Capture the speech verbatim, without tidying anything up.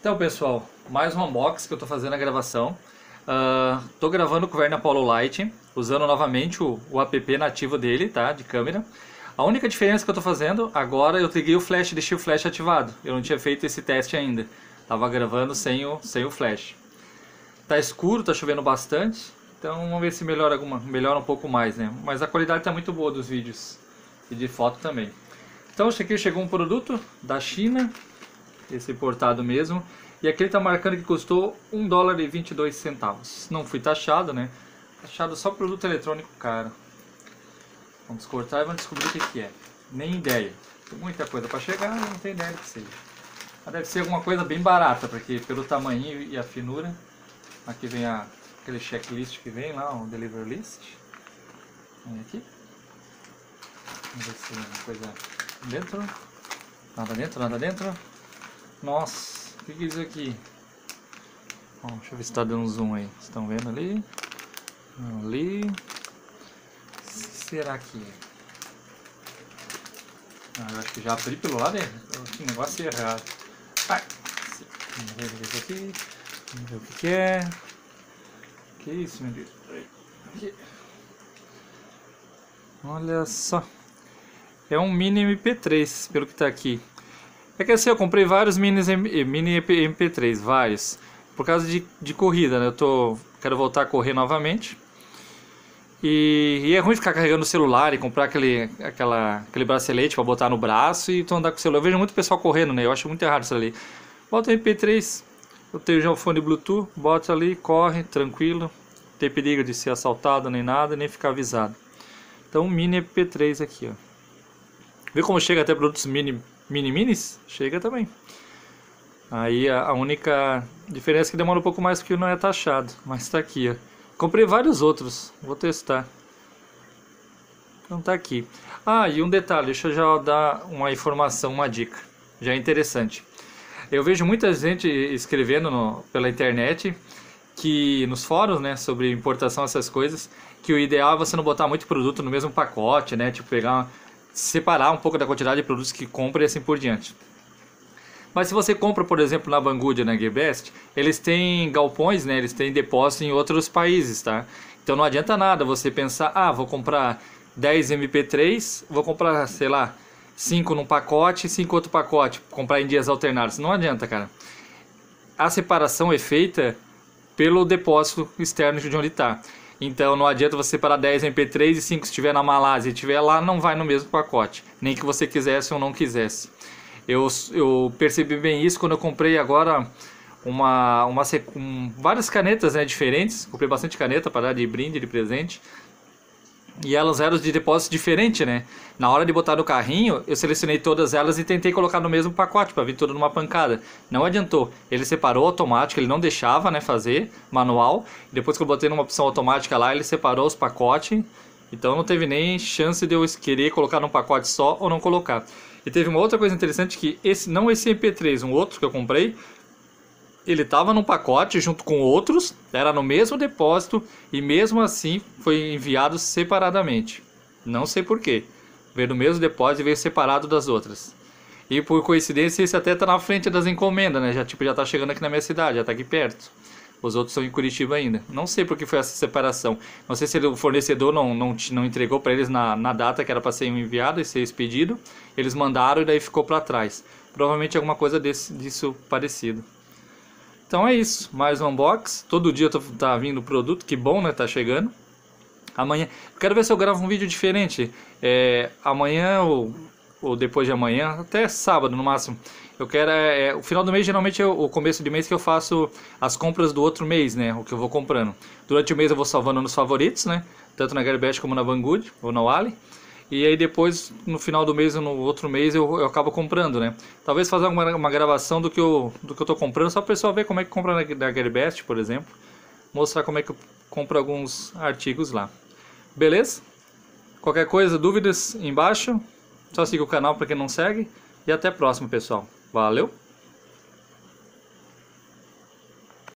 Então pessoal, mais um unboxing que eu estou fazendo a gravação. Estou uh, gravando com o Verna Apollo Light, usando novamente o, o app nativo dele, tá? De câmera. A única diferença que eu estou fazendo, agora eu liguei o flash, deixei o flash ativado. Eu não tinha feito esse teste ainda. Estava gravando sem o, sem o flash. Tá escuro, tá chovendo bastante. Então vamos ver se melhora, alguma, melhora um pouco mais, né? Mas a qualidade tá muito boa dos vídeos e de foto também. Então isso aqui chegou um produto da China, esse importado mesmo. E aqui ele tá marcando que custou um dólar e vinte e dois centavos. Não fui taxado, né? Taxado só produto eletrônico caro. Vamos cortar e vamos descobrir o que, que é. Nem ideia. Tem muita coisa para chegar, não tem ideia do que seja. Mas deve ser alguma coisa bem barata, porque pelo tamanho e a finura. Aqui vem a, aquele checklist que vem lá, o delivery list. Vem aqui. Vamos ver se tem alguma coisa dentro. Nada dentro, nada dentro. Nossa, o que, que é isso aqui? Bom, deixa eu ver se está dando um zoom aí. Vocês estão vendo ali? Ali. O que será que é? Ah, eu acho que já abri pelo lado, né? Que negócio errado. Ai, vamos ver o que é aqui. Vamos ver o que, que é. Que isso, meu Deus. Aqui. Olha só. É um mini M P três, pelo que tá aqui. É que assim, eu comprei vários minis, mini M P três, vários. Por causa de, de corrida, né? Eu tô, quero voltar a correr novamente. E, e é ruim ficar carregando o celular e comprar aquele, aquela, aquele bracelete pra botar no braço e então andar com o celular. Eu vejo muito pessoal correndo, né? Eu acho muito errado isso ali. Bota M P três. Eu tenho já o fone Bluetooth, bota ali, corre, tranquilo. Não tem perigo de ser assaltado nem nada, nem ficar avisado. Então mini M P três aqui, ó. Vê como chega até produtos mini, mini minis? Chega também. Aí a, a única diferença é que demora um pouco mais porque não é taxado. Mas tá aqui, ó. Comprei vários outros, vou testar. Então tá aqui. Ah, e um detalhe, deixa eu já dar uma informação, uma dica. Já é interessante. Eu vejo muita gente escrevendo no, pela internet, que nos fóruns, né, sobre importação, essas coisas, que o ideal é você não botar muito produto no mesmo pacote, né, tipo pegar, uma, separar um pouco da quantidade de produtos que compra e assim por diante. Mas se você compra, por exemplo, na Banggood, na Gearbest, eles têm galpões, né, eles têm depósito em outros países, tá? Então não adianta nada você pensar, ah, vou comprar dez M P três, vou comprar, sei lá, cinco num pacote e cinco outro pacote, comprar em dias alternados. Não adianta, cara. A separação é feita pelo depósito externo de onde está. Então não adianta você separar dez M P três e cinco se estiver na Malásia e estiver lá, não vai no mesmo pacote. Nem que você quisesse ou não quisesse. Eu, eu percebi bem isso quando eu comprei agora uma, uma, um, várias canetas, né, diferentes. Comprei bastante caneta para dar de brinde, de presente. E elas eram de depósito diferente, né? Na hora de botar no carrinho, eu selecionei todas elas e tentei colocar no mesmo pacote para vir tudo numa pancada. Não adiantou. Ele separou automático, ele não deixava, né, fazer manual. Depois que eu botei numa opção automática lá, ele separou os pacotes. Então não teve nem chance de eu querer colocar num pacote só ou não colocar. E teve uma outra coisa interessante que esse, não esse M P três, um outro que eu comprei, ele estava num pacote junto com outros, era no mesmo depósito e mesmo assim foi enviado separadamente. Não sei porquê. Veio no mesmo depósito e veio separado das outras. E por coincidência esse até está na frente das encomendas, né? Já tipo, já está chegando aqui na minha cidade, já está aqui perto. Os outros são em Curitiba ainda. Não sei por que foi essa separação. Não sei se o fornecedor não, não, não entregou para eles na, na data que era para ser enviado e ser expedido. Eles mandaram e daí ficou para trás. Provavelmente alguma coisa desse, disso parecido. Então é isso, mais um unboxing. Todo dia tô, tá vindo produto, que bom, né? Tá chegando. Amanhã, quero ver se eu gravo um vídeo diferente. É, amanhã ou, ou depois de amanhã, até sábado no máximo. Eu quero, é, o final do mês geralmente é o começo de mês que eu faço as compras do outro mês, né? O que eu vou comprando. Durante o mês eu vou salvando nos favoritos, né? Tanto na Gearbest como na Banggood ou na Ali. E aí depois, no final do mês ou no outro mês, eu, eu acabo comprando, né? Talvez fazer uma, uma gravação do que, eu, do que eu tô comprando, só pra pessoa ver como é que compra na, na Gearbest, por exemplo. Mostrar como é que eu compro alguns artigos lá. Beleza? Qualquer coisa, dúvidas, embaixo. Só siga o canal pra quem não segue. E até a próxima, pessoal. Valeu!